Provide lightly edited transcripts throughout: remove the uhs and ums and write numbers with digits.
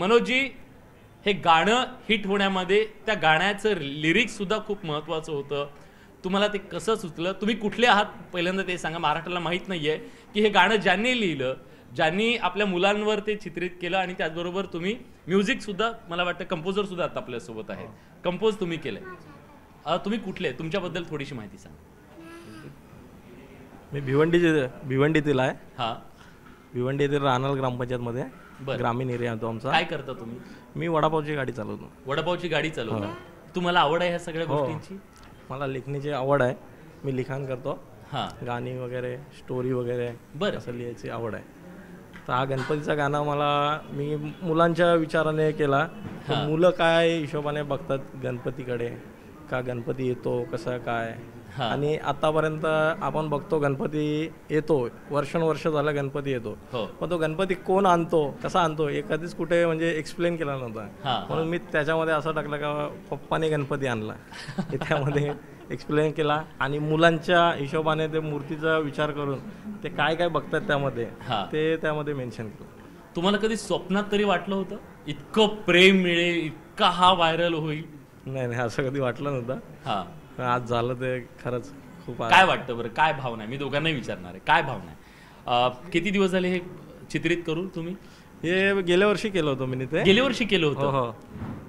मनोजी हे गाणं हिट होण्यामध्ये त्या गाण्याचं लिरिक्स सुद्धा खूप महत्त्वाचं होतं. तुम्हाला ते कसं सुचलं, तुम्ही कुठले आहात पहिल्यांदा ते सांगा. महाराष्ट्राला माहित नाहीये की हे गाणं ज्यांनी लिहिलं, ज्यांनी आपल्या मुलांवर ते चित्रित केलं आणि त्याचबरोबर तुम्ही म्युझिक सुद्धा, मला वाटतं कंपोजर सुद्धा आता आपल्या सोबत आहे, कंपोज तुम्ही केलंय. तुम्ही कुठले, तुमच्याबद्दल थोडीशी माहिती सांगा. मी भिवंडीतील आहे. हां, भिवंडी येथील राहणार ग्रामपंचायत मध्ये, ग्रामीण एरिया होतो आमचा. काय करता तुम्ही? मी वडापावची गाडी चालवतो. वडापावची गाडी चालवतो. तुम्हाला आवड आहे ह्या सगळ्या गोष्टींची? मला लिखण्याची आवड आहे. मी लिखाण करतो, गाणी वगैरे, स्टोरी वगैरे असं लिहायची आवड आहे. तर हा गणपतीचा गाणं मला, मी मुलांच्या विचाराने केला. मुलं काय हिशोबाने बघतात गणपतीकडे, का गणपती येतो कसा काय. आणि आतापर्यंत आपण बघतो गणपती येतो, वर्षानुवर्ष झाला गणपती येतो, पण तो गणपती कोण आणतो, कसा आणतो हे कधीच कुठे म्हणजे एक्सप्लेन केला नव्हता. म्हणून मी त्याच्यामध्ये असं टाकलं का पप्पाने गणपती आणला, त्यामध्ये एक्सप्लेन केला. आणि मुलांच्या हिशोबाने ते मूर्तीचा विचार करून ते काय काय बघतात त्यामध्ये, ते त्यामध्ये मेन्शन केलं. तुम्हाला कधी स्वप्नात तरी वाटलं होतं इतकं प्रेम मिळेल, इतका हा व्हायरल होईल? नाही नाही, असं कधी वाटलं नव्हतं. आज झालं ते खरंच खूप. काय वाटतं बरं, काय भावना आहे? मी दोघांनाही विचारणार आहे, काय भावना आहे? किती दिवस झाले हे चित्रित करून तुम्ही? हे गेल्या वर्षी केलं होतं मी, ते गेल्या वर्षी केलं होतं.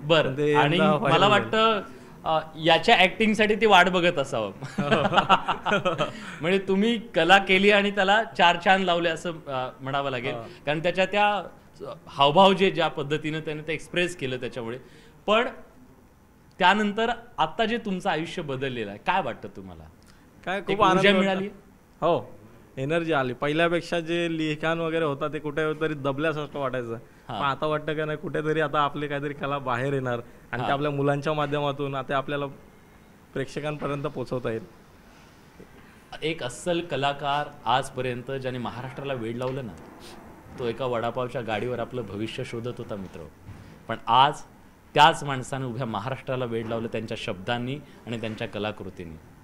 बरं, आणि मला वाटतं याच्या ऍक्टिंगसाठी ते वाट बघत असावं. म्हणजे तुम्ही कला केली आणि त्याला चार चांद लावले असं म्हणावं लागेल, कारण त्याच्या त्या हावभाव जे ज्या पद्धतीनं त्याने ते एक्सप्रेस केलं त्याच्यामुळे. पण त्यानंतर आता जे तुमचं आयुष्य बदललेलं आहे, काय वाटतं तुम्हाला? काय खूप ऊर्जा मिळाली? हो, एनर्जी आली. पहिल्यापेक्षा जे लिखाण वगैरे होता ते कुठेतरी दबल्यासारखं वाटायचं, पण आता वाटतं का नाही कुठेतरी आता आपली काहीतरी कला बाहेर येणार आणि ते आपल्या मुलांच्या माध्यमातून आता आपल्याला प्रेक्षकांपर्यंत पोहोचवता येईल. एक अस्सल कलाकार आजपर्यंत ज्याने महाराष्ट्राला वेड लावलं ना, तो एका वडापावच्या गाडीवर आपलं भविष्य शोधत होता मित्र. पण आज त्याच माणसाने उभ्या महाराष्ट्राला वेड लावलं त्यांच्या शब्दांनी आणि त्यांच्या कलाकृतींनी.